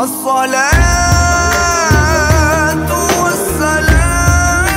الصلاة والسلام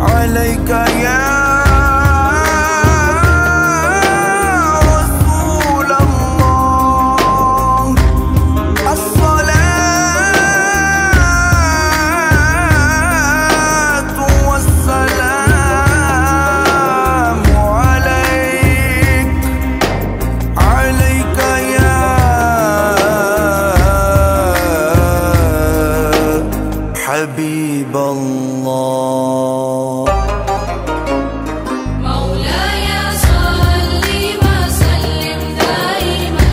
عليك يا حبيب الله. مولاي صل وسلم دائما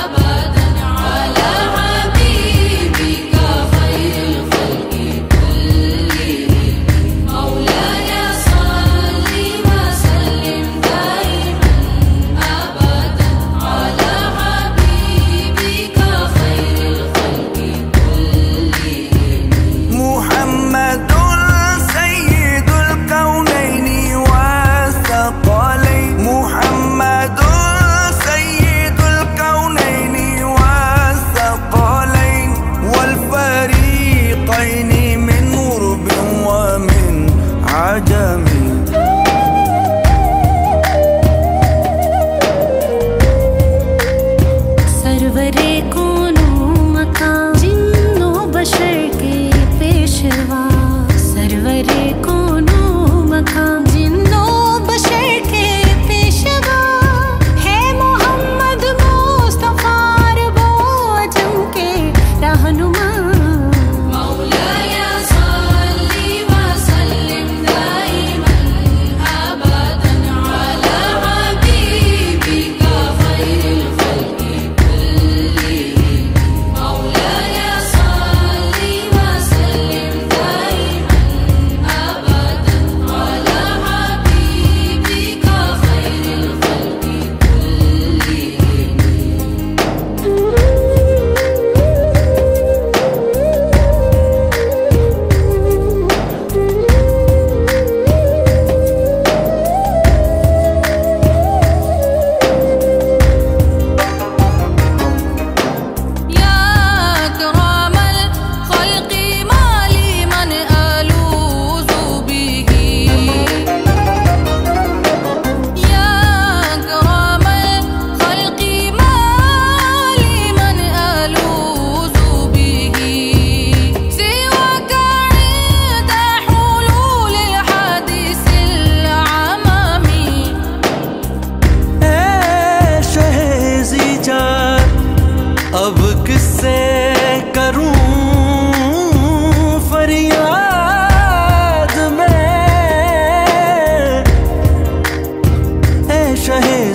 أبدا على حبيبك خير الخلق كلهم. مولاي صل وسلم دائما أبدا على حبيبك خير الخلق كلهم. محمد سيد الكونين والثقلين، محمد سيد الكونين والثقلين والفريقين من غرب ومن عجم.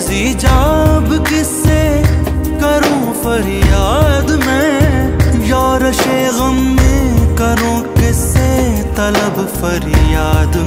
فزیاب کس سے کروں فریاد میں، یا رشِ غم میں کروں کس سے طلب فریاد میں.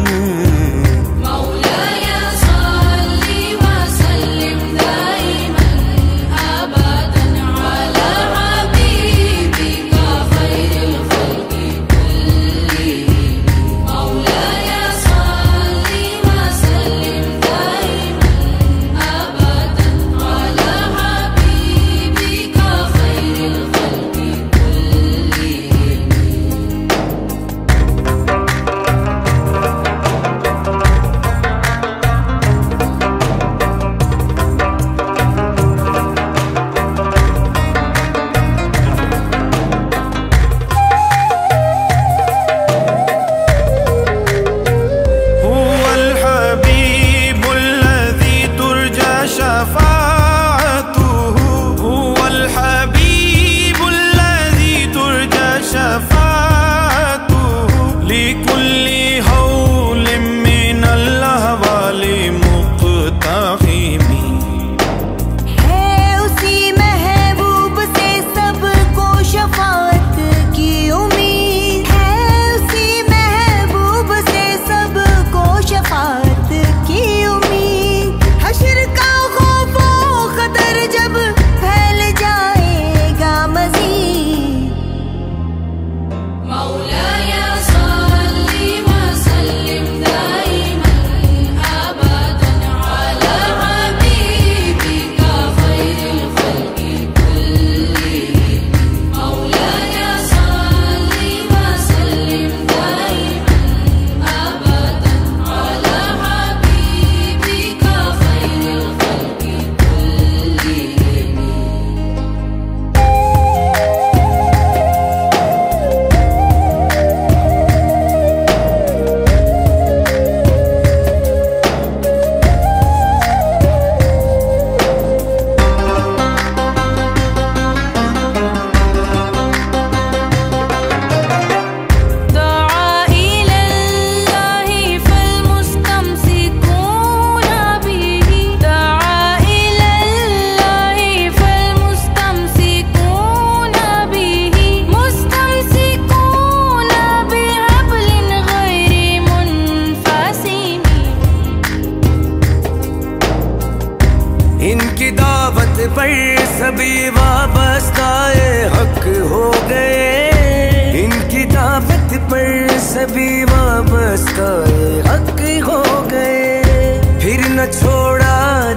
इनकी दावत पर सभी वाबस्ताए हक हो गए, इनकी दावत पर सभी वाबस्ताए हक हो गए। फिर न छोड़ा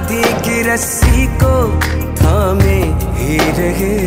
दी की रस्सी को थामे ही रहे।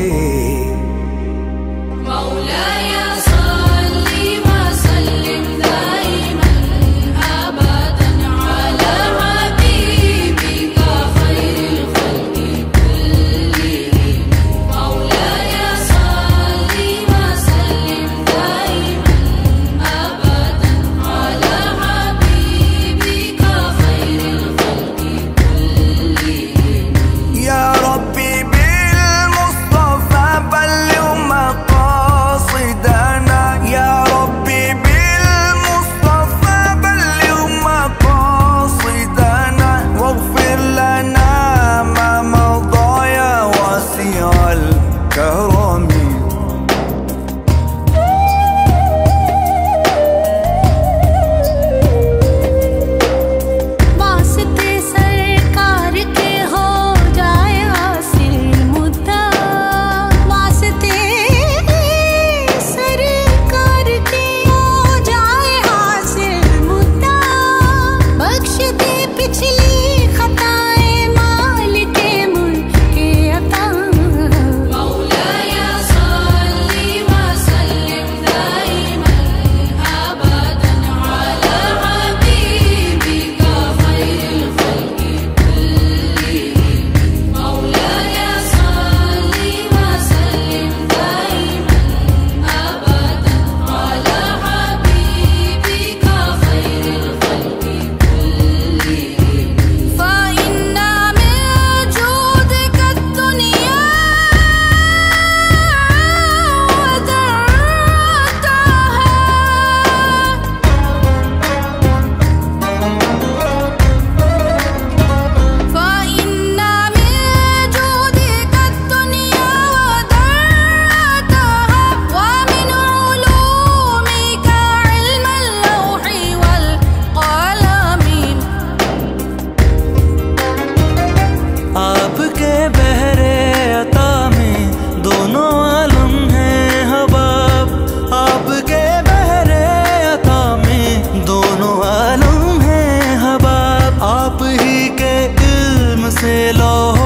लौह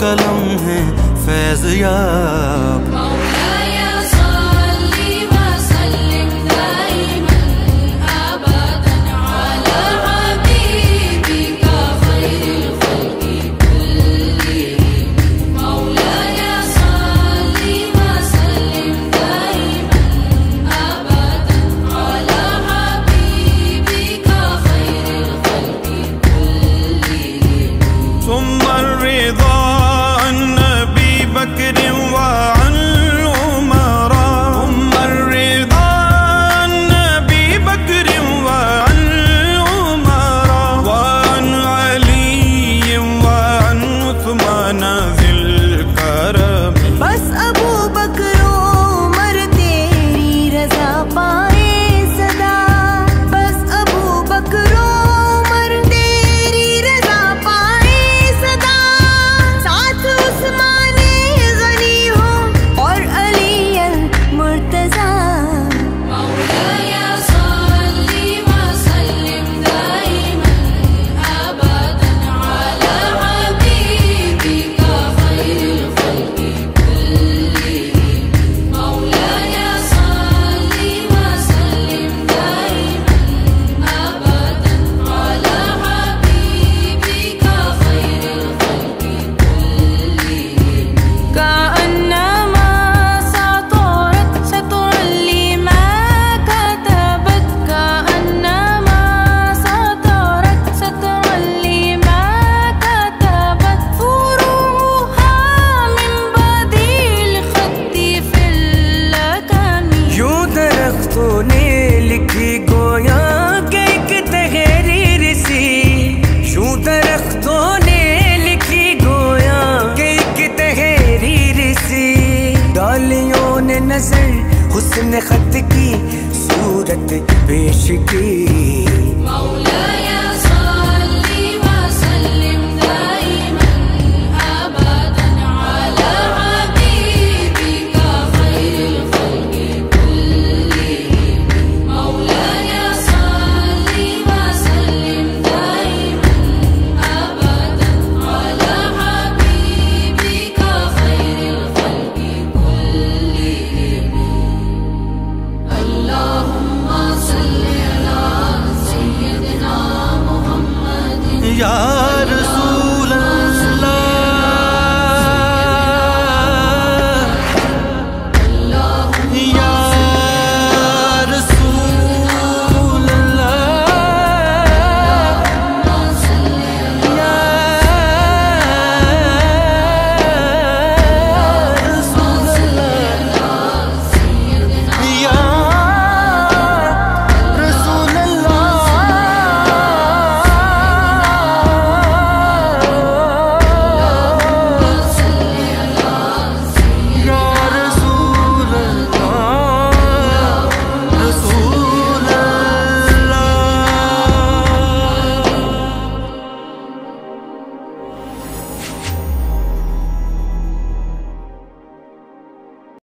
कलम है फैज़ियाब। नजर हुस्न खत की सूरत पेश की।